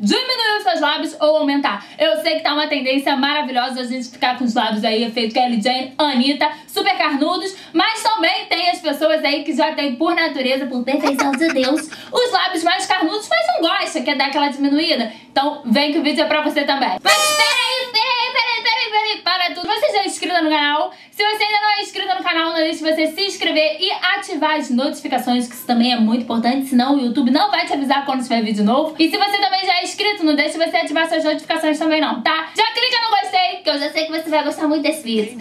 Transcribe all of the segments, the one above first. diminuir os seus lábios ou aumentar. Eu sei que tá uma tendência maravilhosa a gente ficar com os lábios aí, feito Kelly Jane, Anitta, super carnudos, mas também tem as pessoas aí que já tem por natureza, por perfeição de Deus, os lábios mais carnudos, mas não gosta, quer dar aquela diminuída. Então vem que o vídeo é pra você também. Mas peraí, para tudo. Você já é inscrita no canal? Se você ainda não é inscrita no canal, não deixe você se inscrever e ativar as notificações, que isso também é muito importante, senão o YouTube não vai te avisar quando tiver vídeo novo. E se você também já é inscrito, não deixe você ativar suas notificações também não, tá? Já clica no gostei, que eu já sei que você vai gostar muito desse vídeo.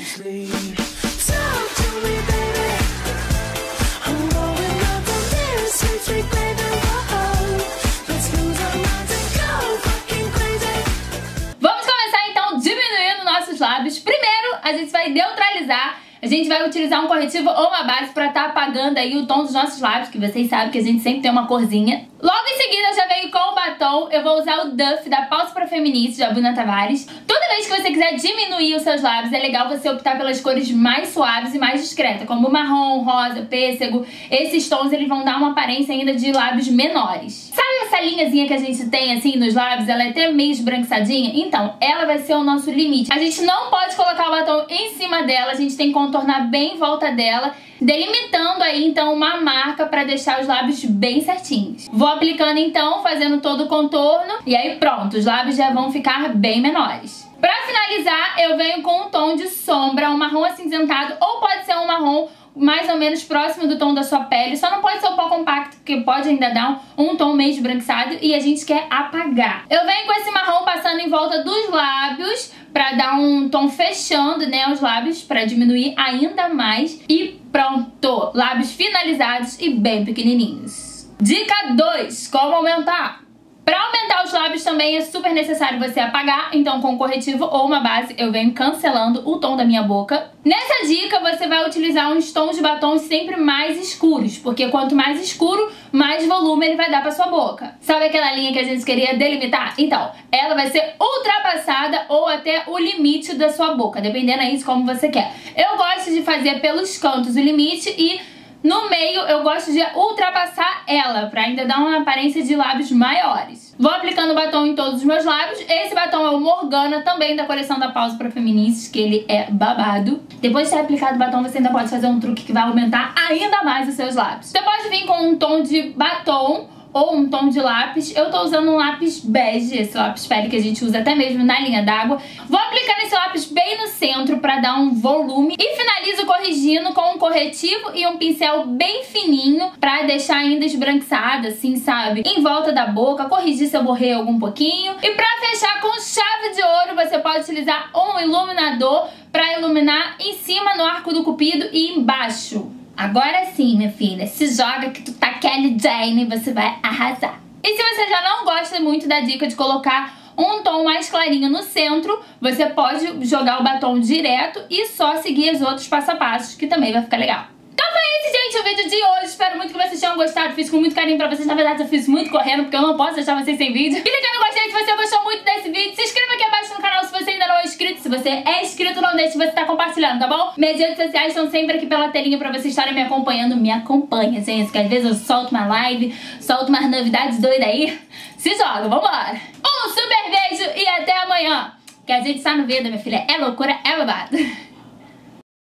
Lábios. Primeiro, a gente vai neutralizar, a gente vai utilizar um corretivo ou uma base pra tá apagando aí o tom dos nossos lábios, que vocês sabem que a gente sempre tem uma corzinha. Logo em seguida, eu já venho com o batom, eu vou usar o Duffy da Pausa para Feministas, da Bruna Tavares. Toda vez que você quiser diminuir os seus lábios, é legal você optar pelas cores mais suaves e mais discretas, como marrom, rosa, pêssego. Esses tons, eles vão dar uma aparência ainda de lábios menores. Sabe essa linhazinha que a gente tem, assim, nos lábios? Ela é até meio esbranquiçadinha. Então, ela vai ser o nosso limite. A gente não pode colocar o batom em cima dela, a gente tem que contornar bem em volta dela, delimitando aí, então, uma marca pra deixar os lábios bem certinhos. Vou aplicando, então, fazendo todo o contorno. E aí, pronto, os lábios já vão ficar bem menores. Pra finalizar, eu venho com um tom de sombra, um marrom acinzentado, ou pode ser um marrom mais ou menos próximo do tom da sua pele. Só não pode ser o pó compacto, porque pode ainda dar um tom meio esbranquiçado e a gente quer apagar. Eu venho com esse marrom passando em volta dos lábios, pra dar um tom fechando, né, os lábios, pra diminuir ainda mais. E pronto! Lábios finalizados e bem pequenininhos. Dica 2. Como aumentar? Pra aumentar os lábios também é super necessário você apagar, então com um corretivo ou uma base eu venho cancelando o tom da minha boca. Nessa dica você vai utilizar uns tons de batom sempre mais escuros, porque quanto mais escuro, mais volume ele vai dar pra sua boca. Sabe aquela linha que a gente queria delimitar? Então, ela vai ser ultrapassada ou até o limite da sua boca, dependendo aí de como você quer. Eu gosto de fazer pelos cantos o limite e no meio eu gosto de ultrapassar ela, pra ainda dar uma aparência de lábios maiores. Vou aplicando batom em todos os meus lábios. Esse batom é o Morgana, também da coleção da Pausa para Feministas, que ele é babado. Depois de ter aplicado o batom, você ainda pode fazer um truque que vai aumentar ainda mais os seus lábios. Você pode vir com um tom de batom ou um tom de lápis. Eu tô usando um lápis bege, esse lápis pele que a gente usa até mesmo na linha d'água. Vou aplicar esse lápis bem no centro pra dar um volume. E finalizo corrigindo com um corretivo e um pincel bem fininho pra deixar ainda esbranquiçada, assim, sabe? Em volta da boca, corrigir se eu borrei algum pouquinho. E pra fechar com chave de ouro, você pode utilizar um iluminador pra iluminar em cima, no arco do cupido e embaixo. Agora sim, minha filha, se joga que tu tá Kelly Jane, você vai arrasar. E se você já não gosta muito da dica de colocar um tom mais clarinho no centro, você pode jogar o batom direto e só seguir os outros passo a passo, que também vai ficar legal. Então foi esse, gente, o vídeo de hoje. Espero muito que vocês tenham gostado. Fiz com muito carinho pra vocês. Na verdade, eu fiz muito correndo, porque eu não posso deixar vocês sem vídeo. Clica no gostei se você gostou muito desse vídeo. Se inscreva aqui abaixo no canal se você ainda não é inscrito. Se você é inscrito, não deixe você estar compartilhando, tá bom? Minhas redes sociais estão sempre aqui pela telinha pra vocês estarem me acompanhando. Me acompanha, gente, que às vezes eu solto uma live, solto umas novidades doidas aí. Se joga, vambora! Um super beijo e até amanhã! Que a gente está no dedo, minha filha. É loucura, é babado.